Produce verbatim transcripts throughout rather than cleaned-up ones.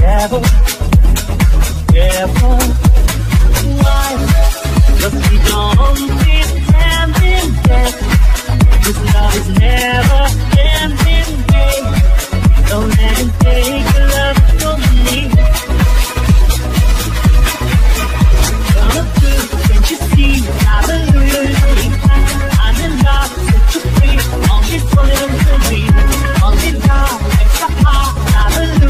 devil, devil. Why? Cause we don't pretend in death. This love is never ending game. Don't let him take your love from me. Come through, can't you see? Hallelujah, I'm in love, set you free. All she's willing to be, all she's got, extra heart. Hallelujah.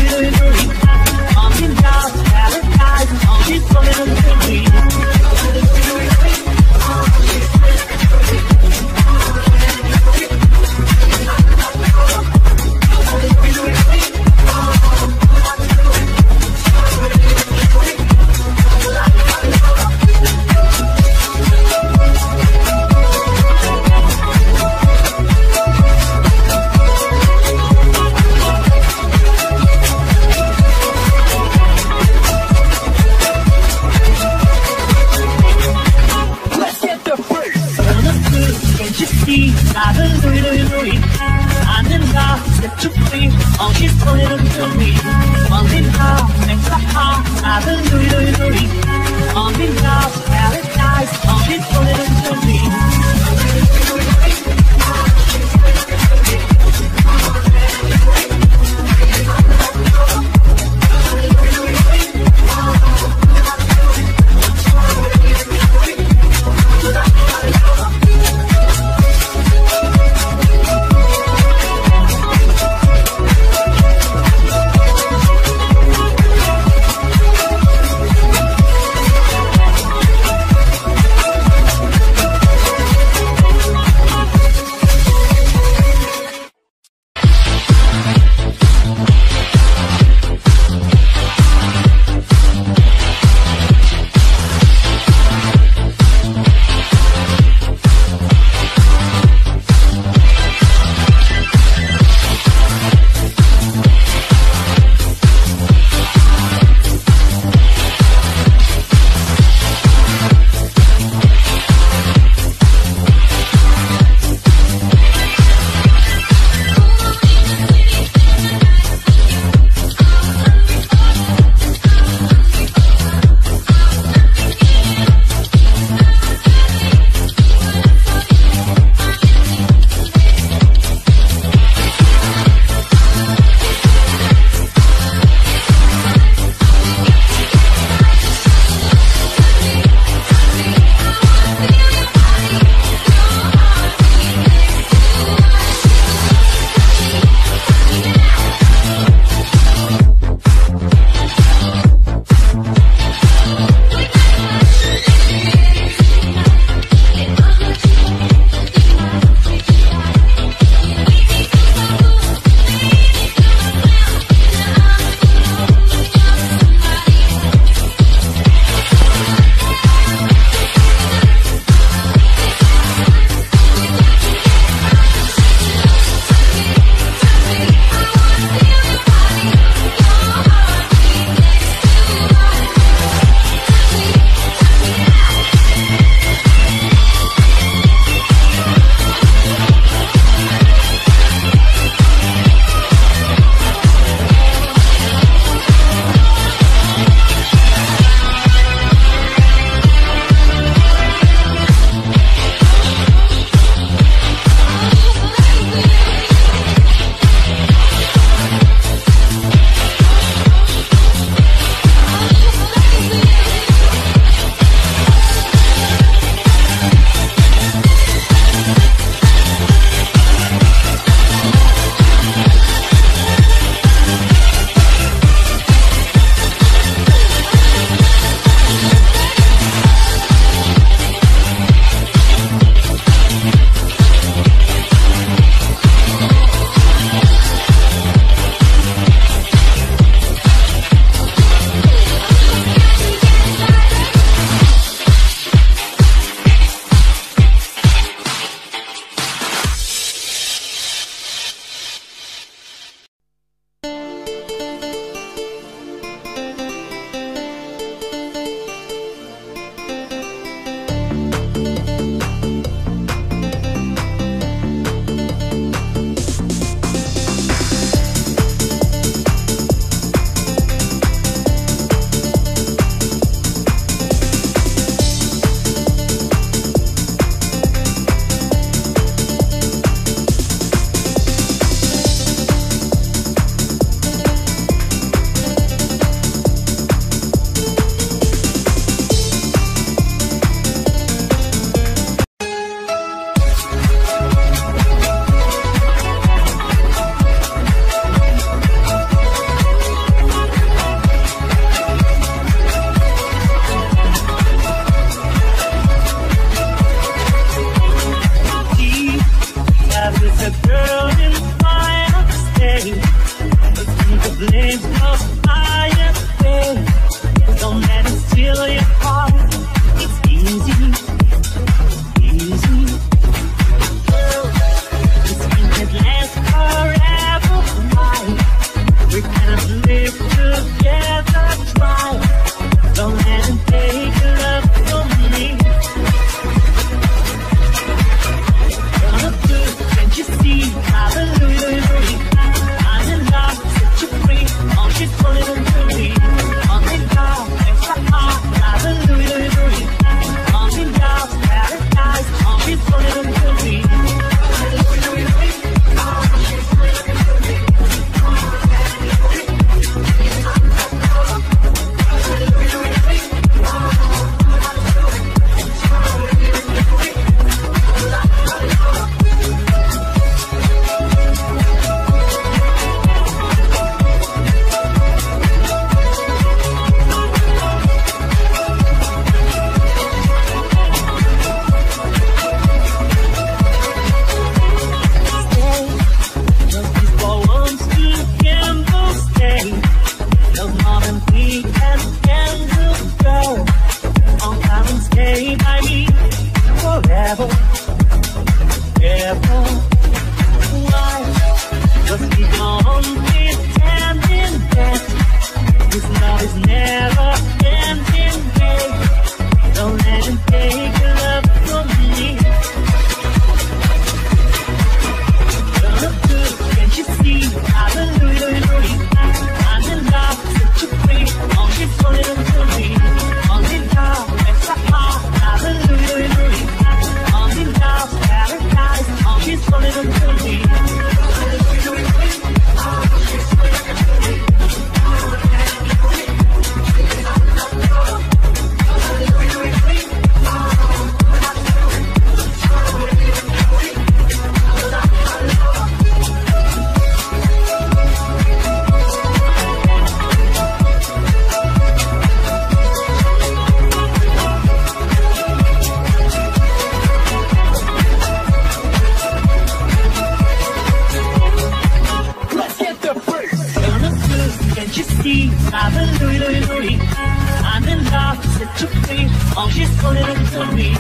I will do it, do it. I'm in love, it's a trip. Oh, she's so little to me.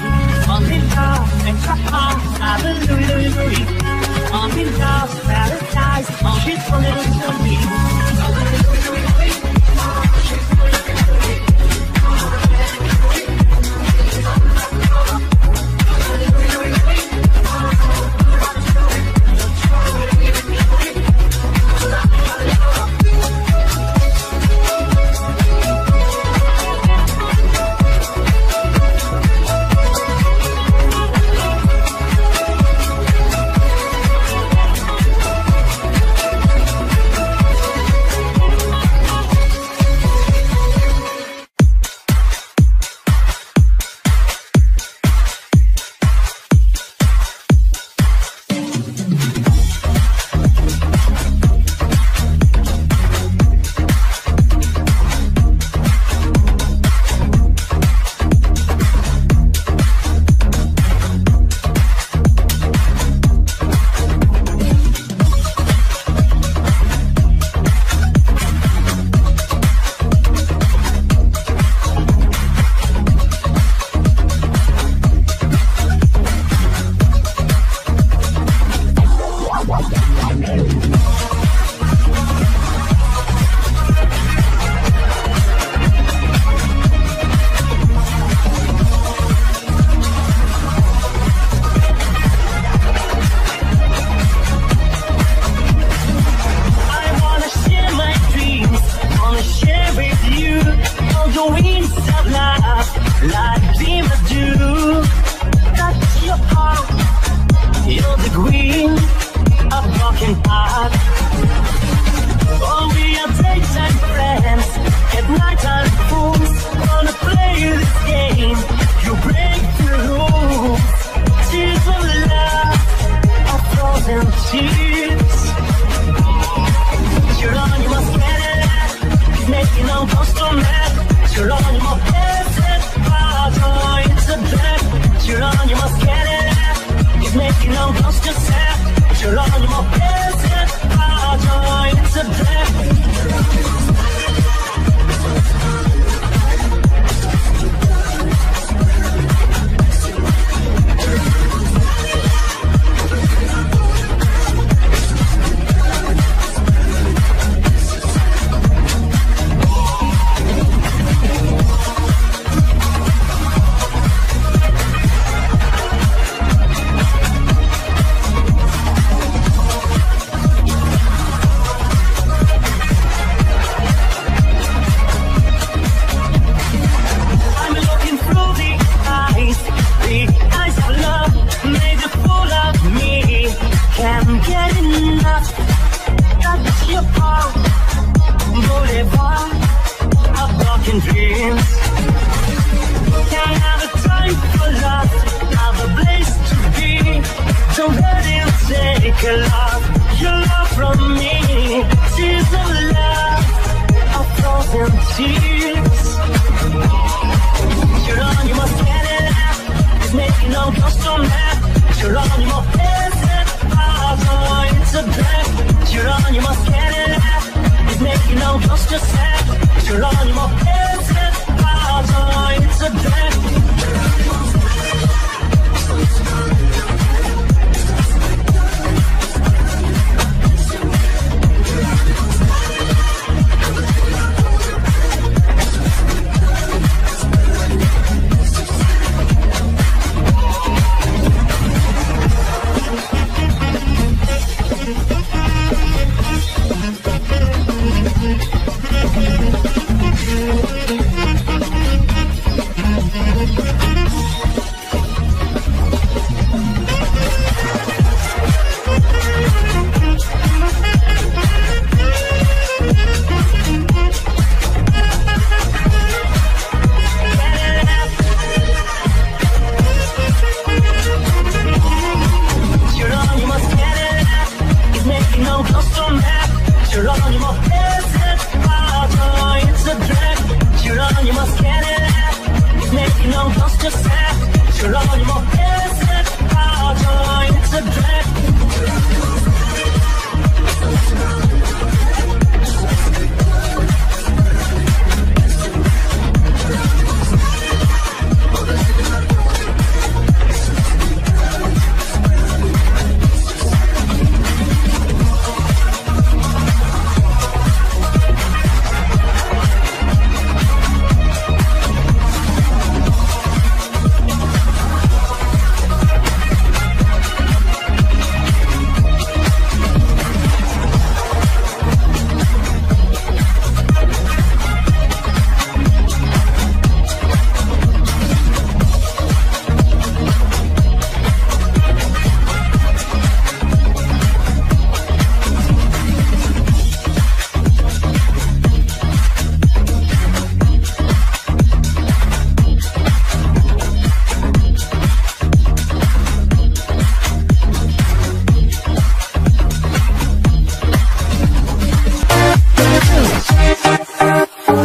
I'm in love, it's a heart. I will do it, do it. I'm in love, paradise. Oh, she's so little to me.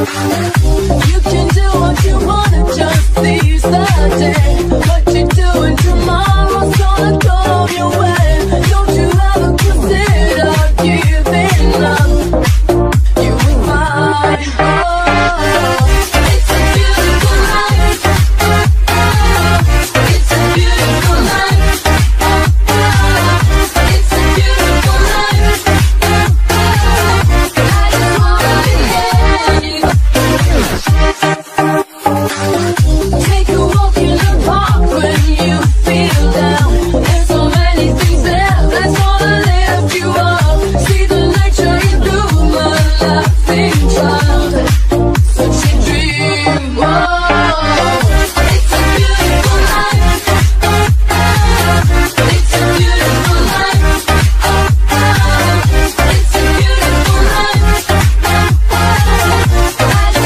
You can do what you wanna, just seize the day. What you're doing tomorrow's gonna come your way. Don't you ever consider giving up? You will find. Oh, it's a beautiful life. Oh, it's a beautiful life. Oh, it's a beautiful life. Oh, I just wanna be here. Take a walk in the park when you feel down. There's so many things there that's gonna lift you up. See the light shining through my laughing child. Such a dream. Oh, it's a beautiful life. Oh, it's a beautiful life. Oh, it's a beautiful life. Oh, I just wanna be here. It's a beautiful life. It's a beautiful life. It's a beautiful life. I just wanna be here. It's a beautiful life. It's a beautiful life. It's a beautiful life. I just wanna be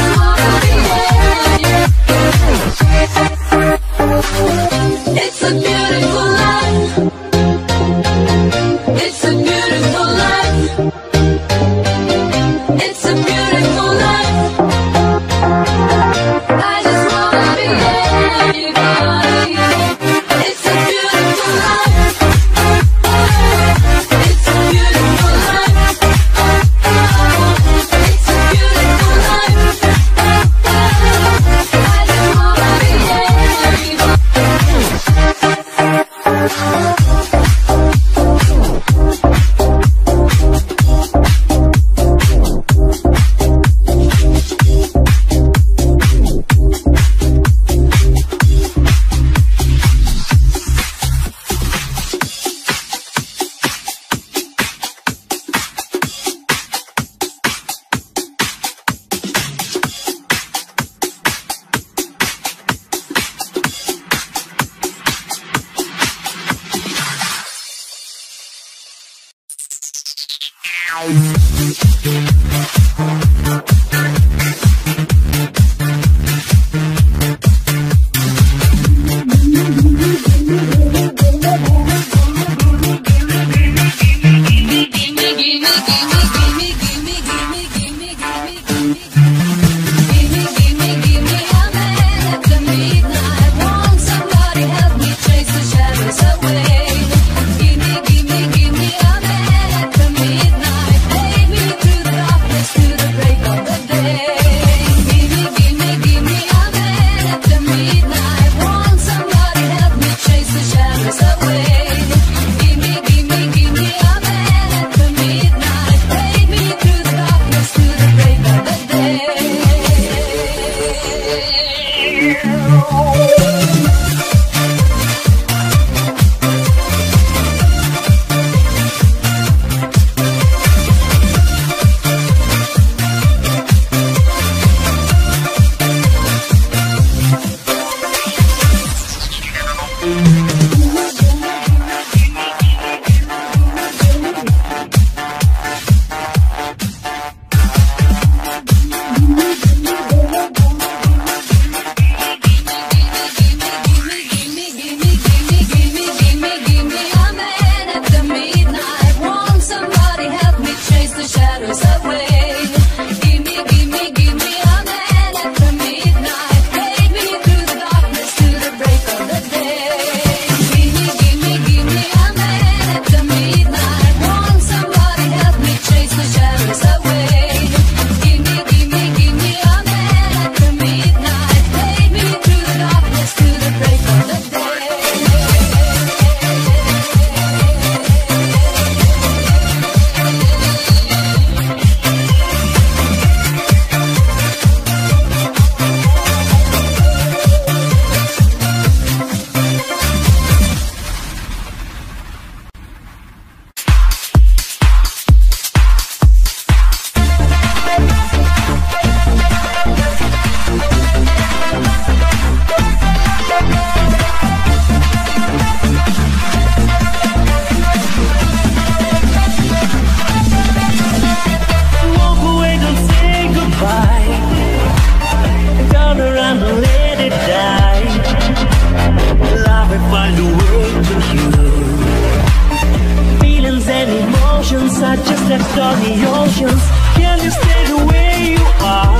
here. I just left on the oceans. Can you stay the way you are?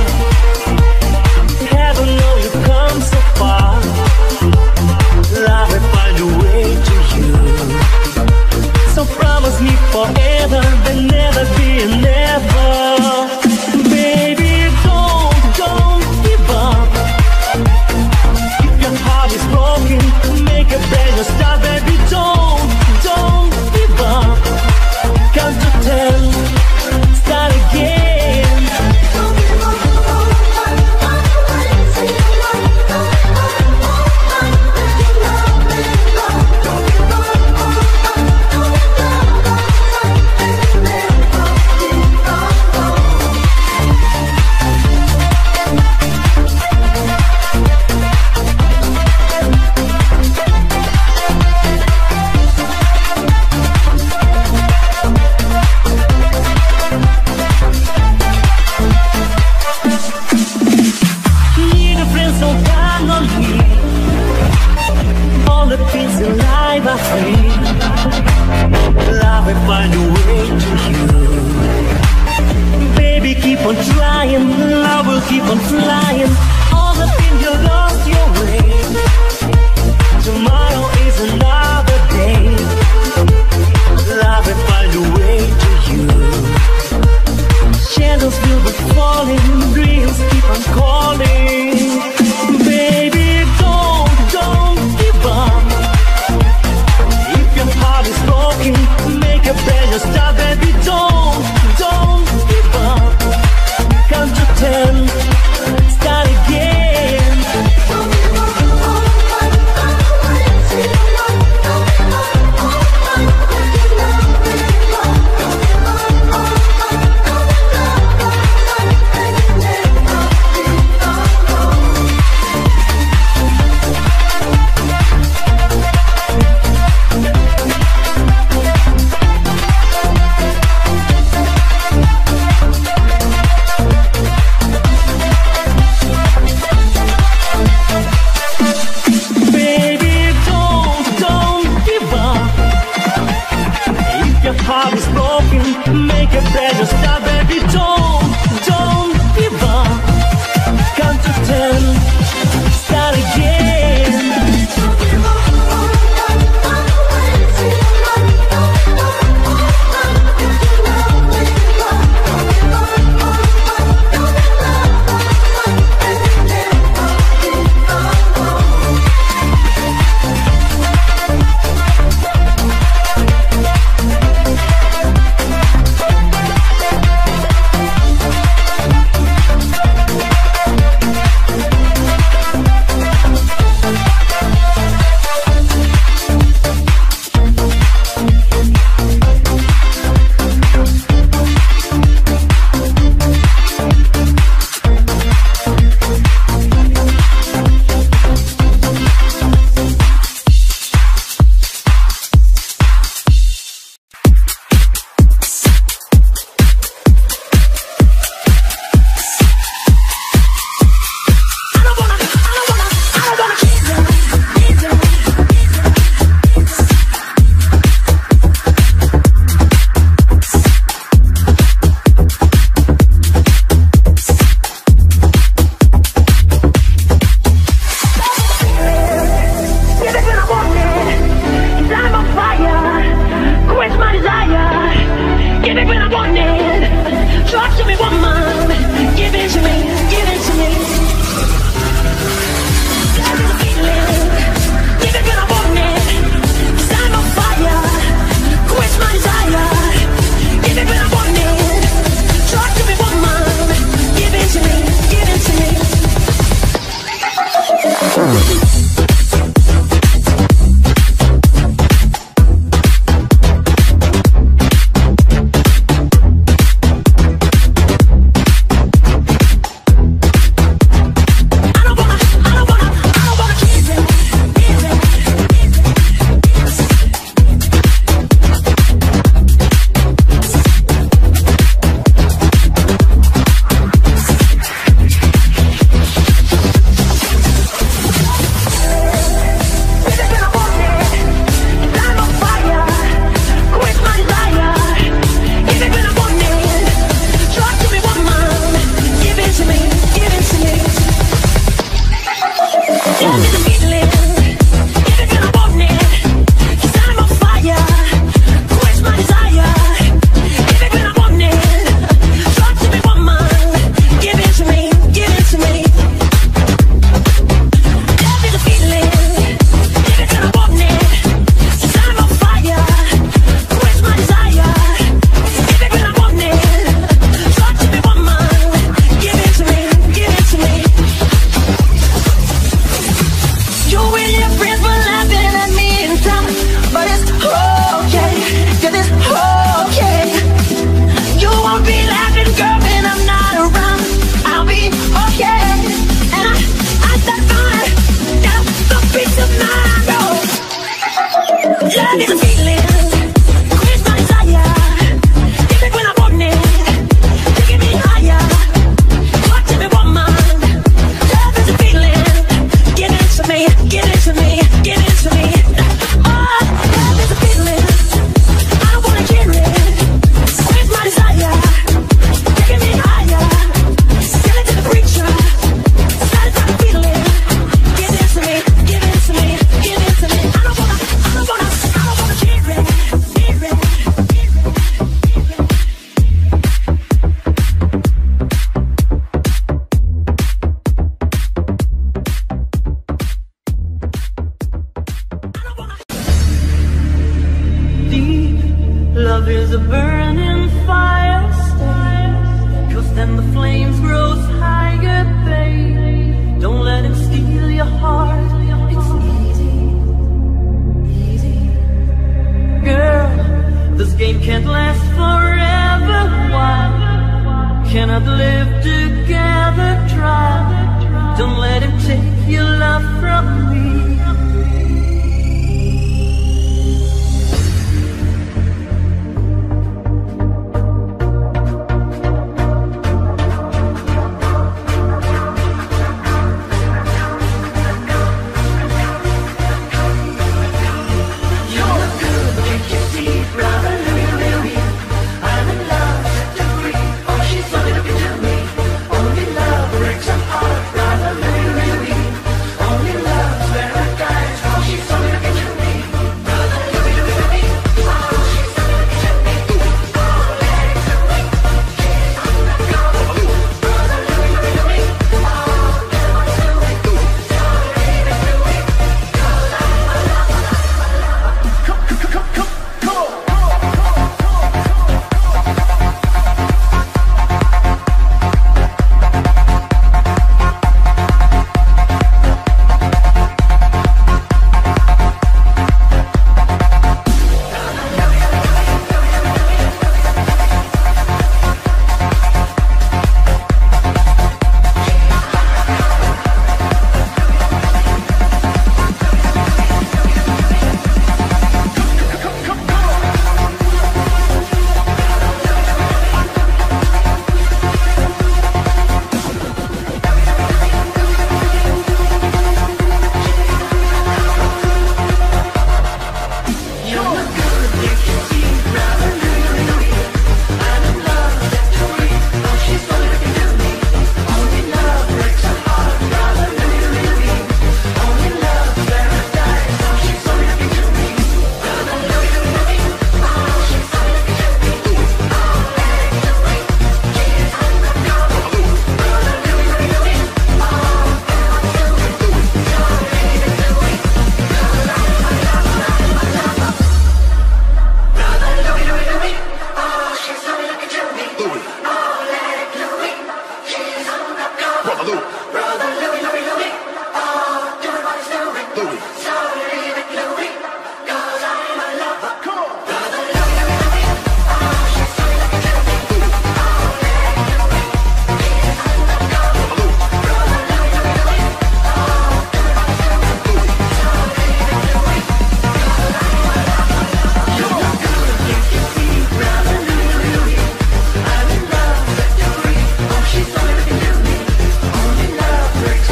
Breaks.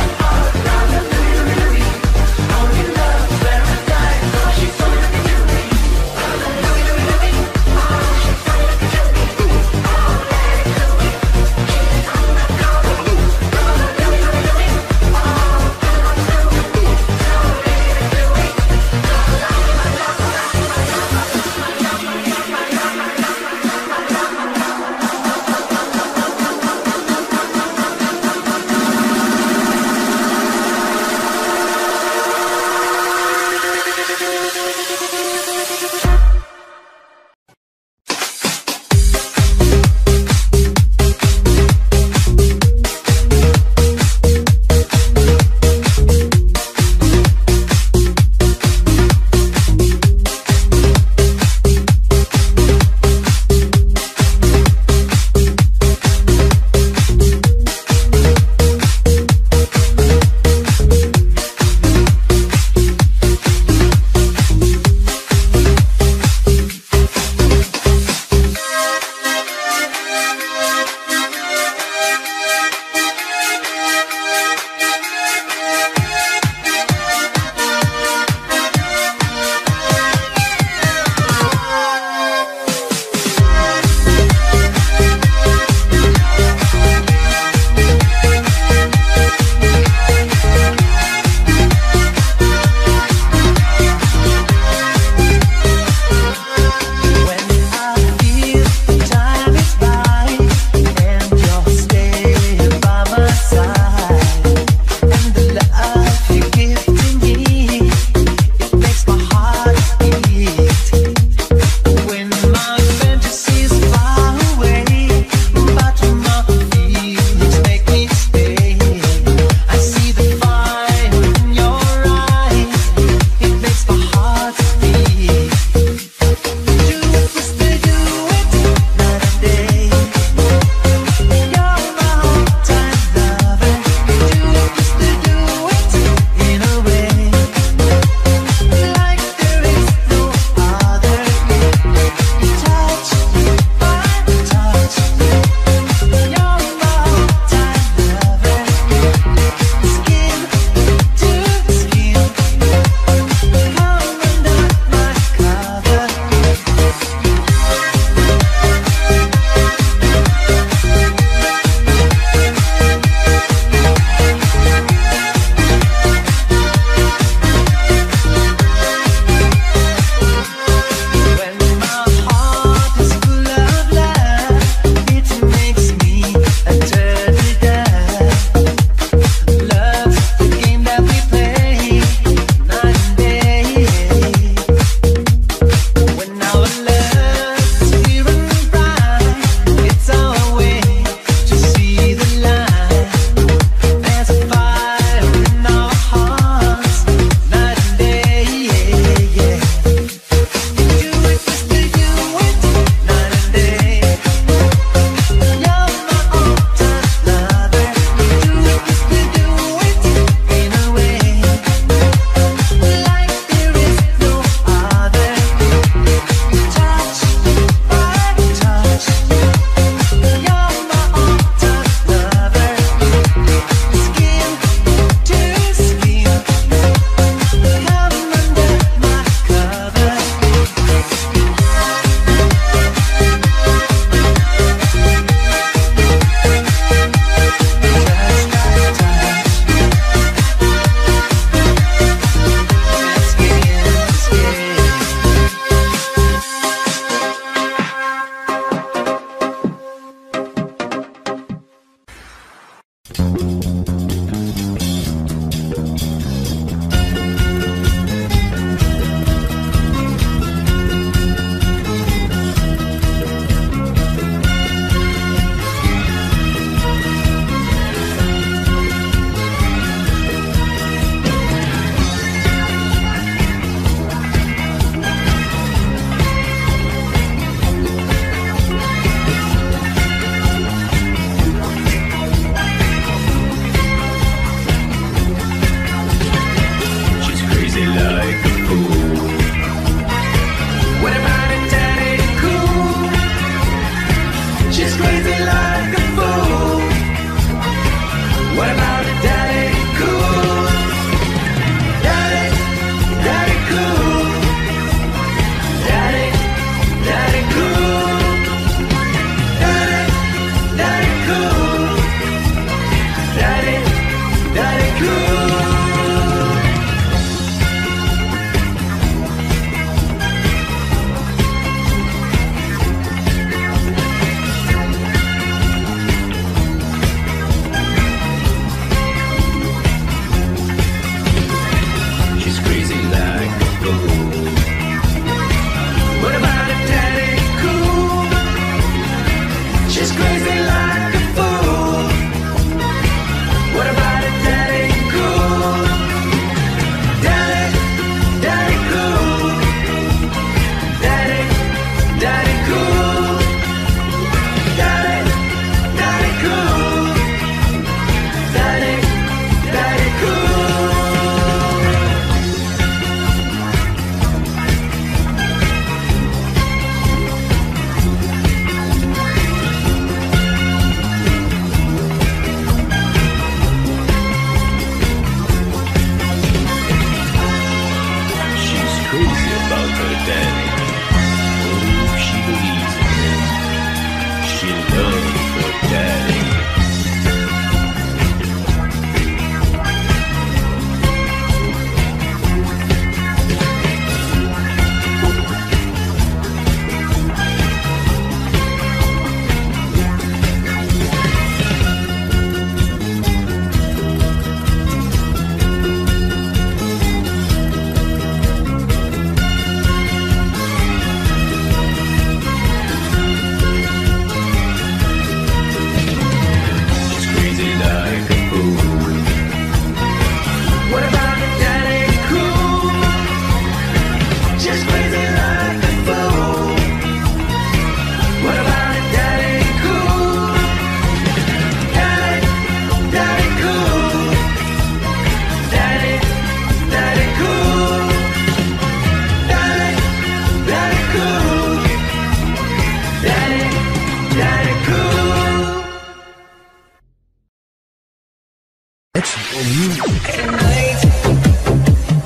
Tonight,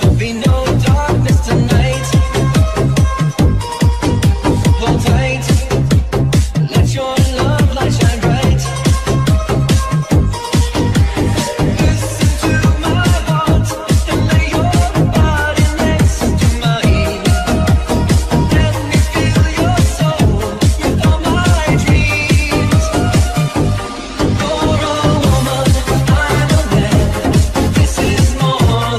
there'll be no darkness tonight. Hold tight, let your love light shine bright. Listen to my heart and lay your body next to mine. Let me feel your soul with all my dreams. For a woman, I'm a man. This is more.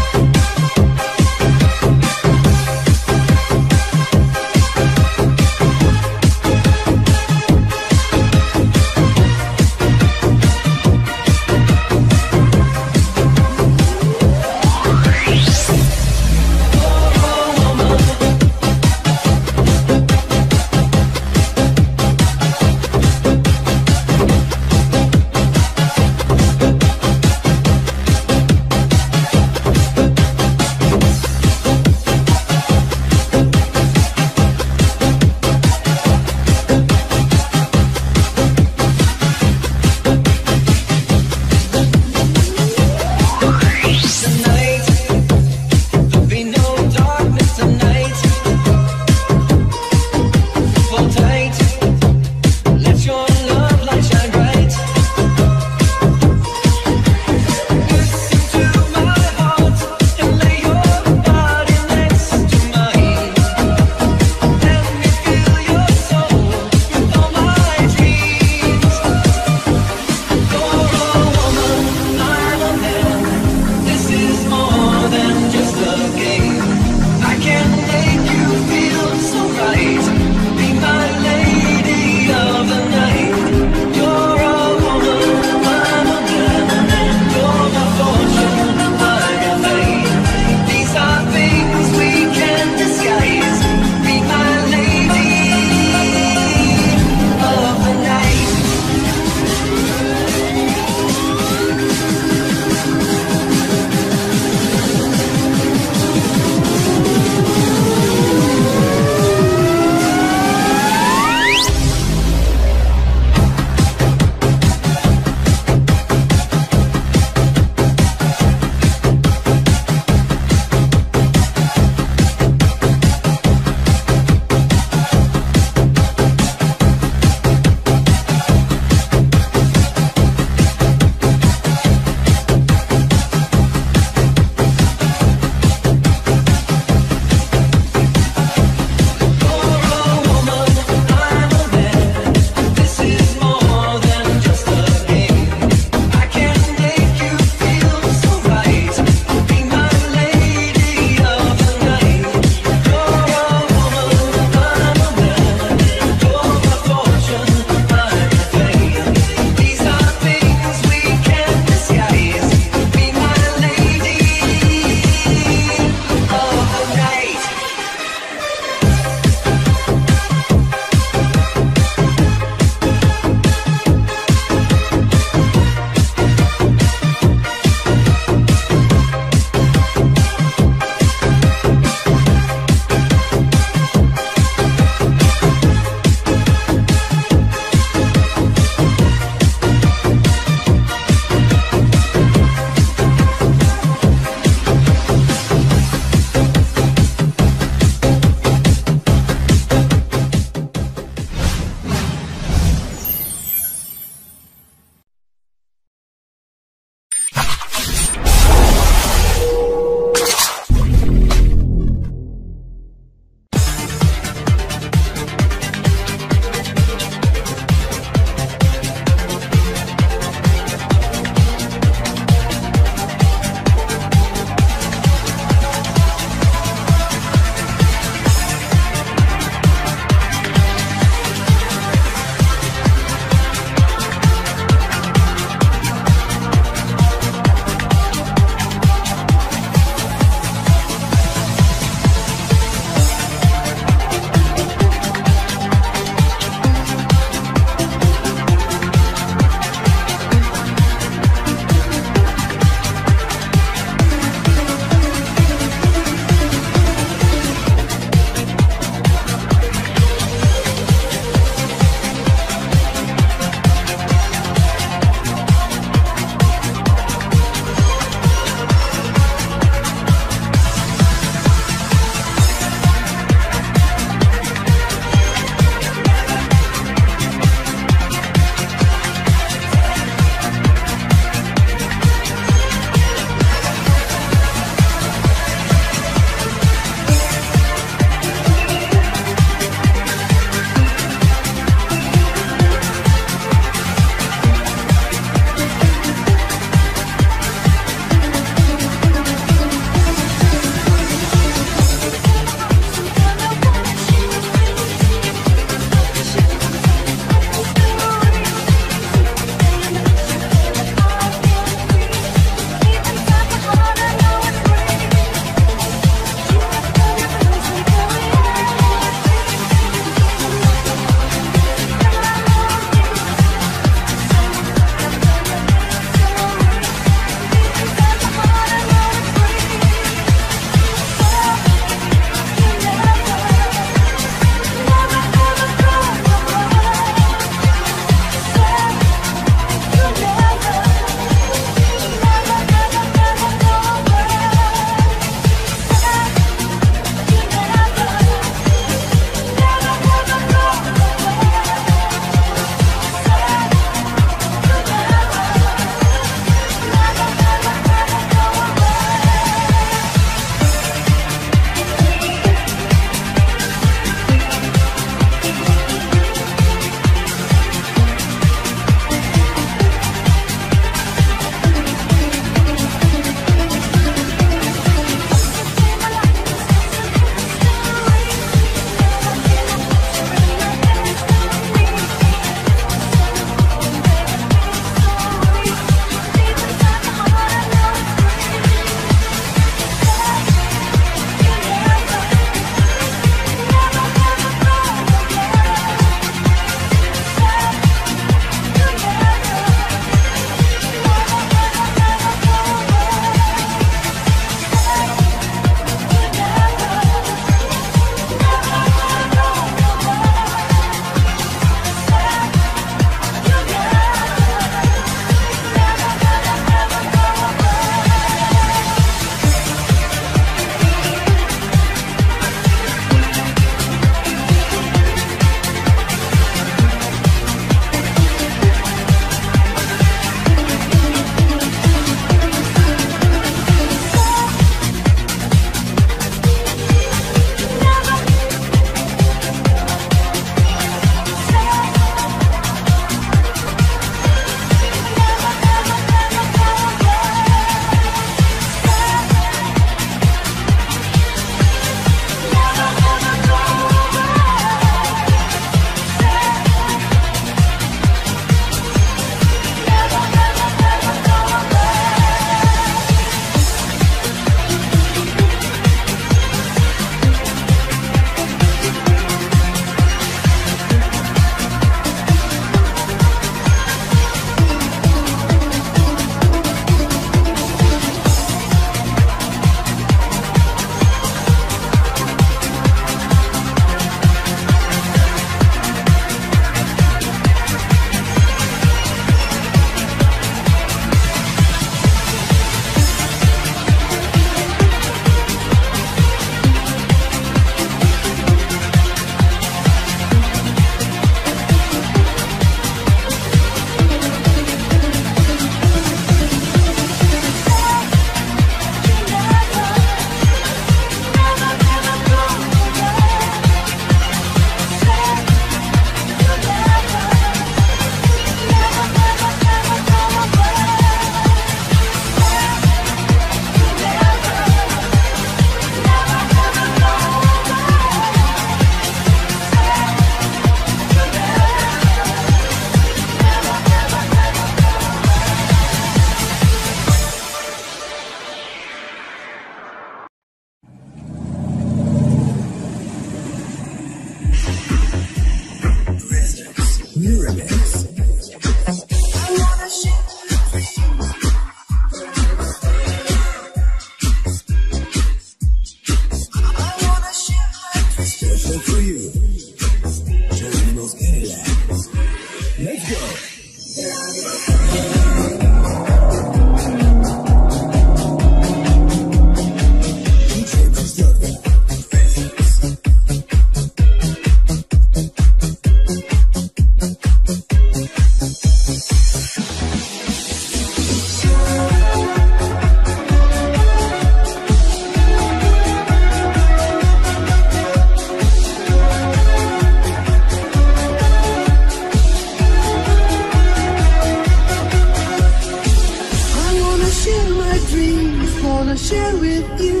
Share with you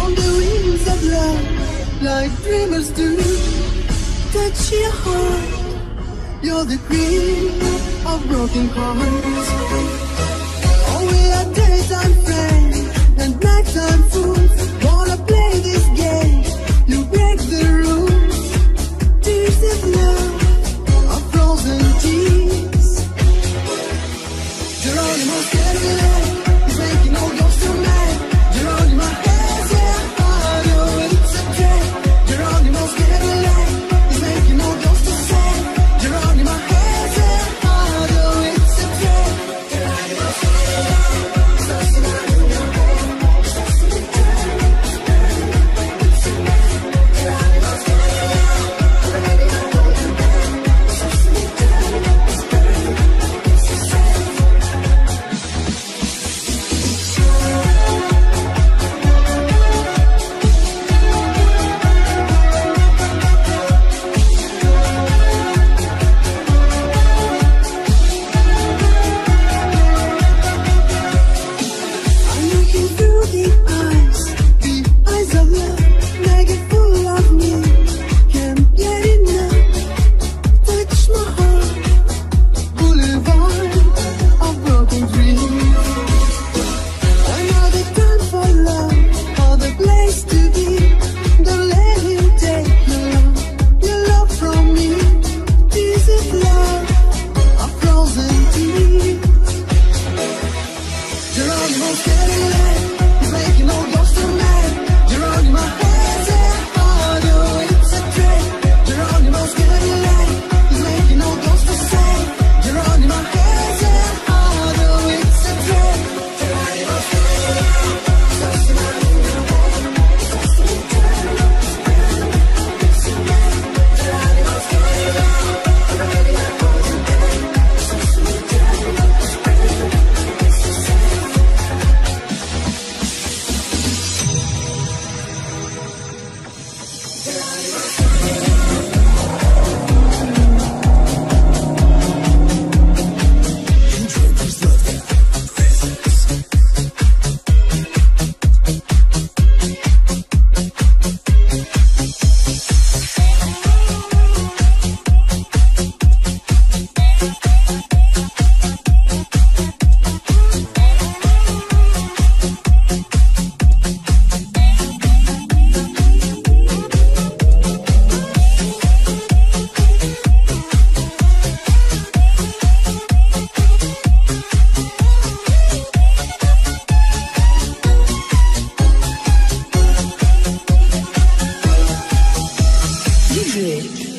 on the wings of love, like dreamers do. Touch your heart, you're the queen of broken hearts. Oh, we are daytime friends and nighttime fools. Wanna play this game? You break the rules. Tears of love are frozen tears. Geronimo Scaramella is making all your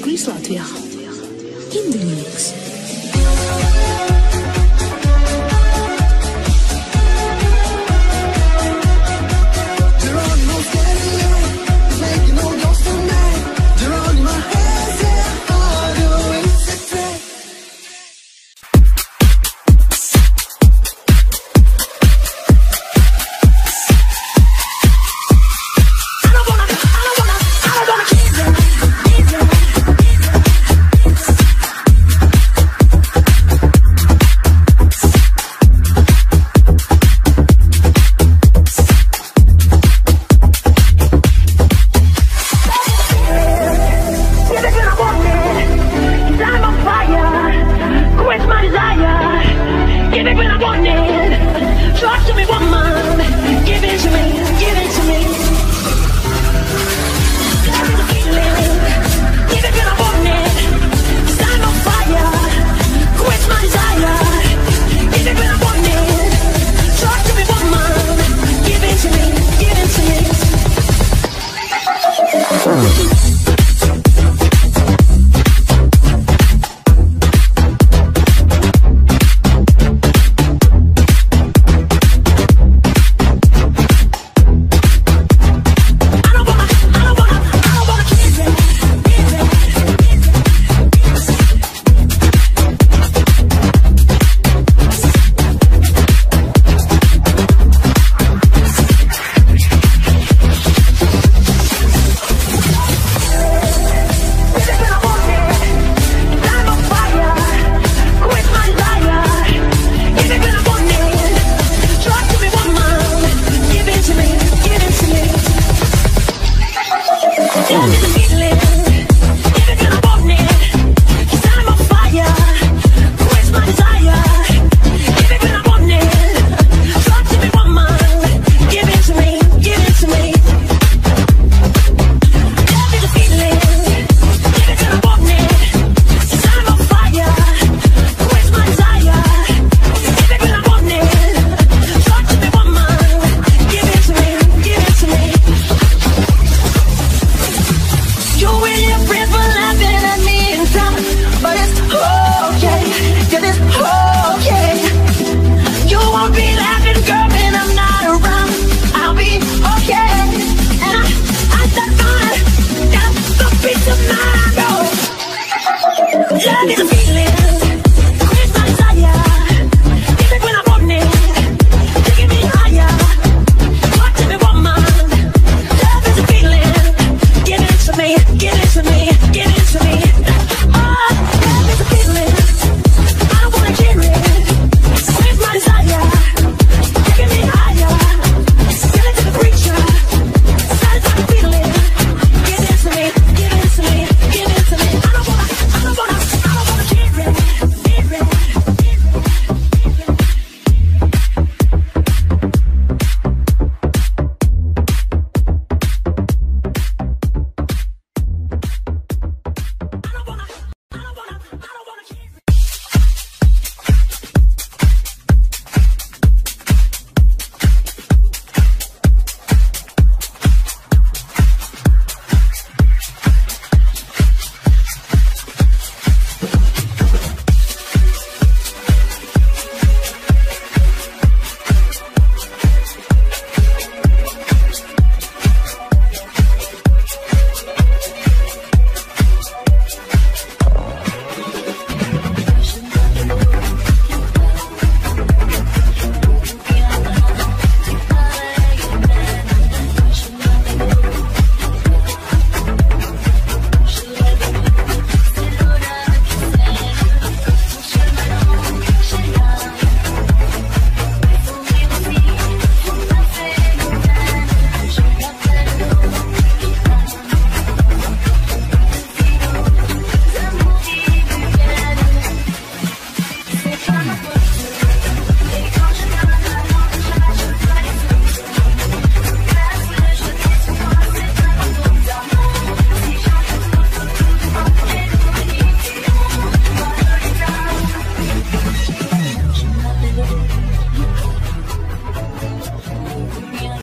Chris Latvia in the mix. Give me a warning, talk to me, woman.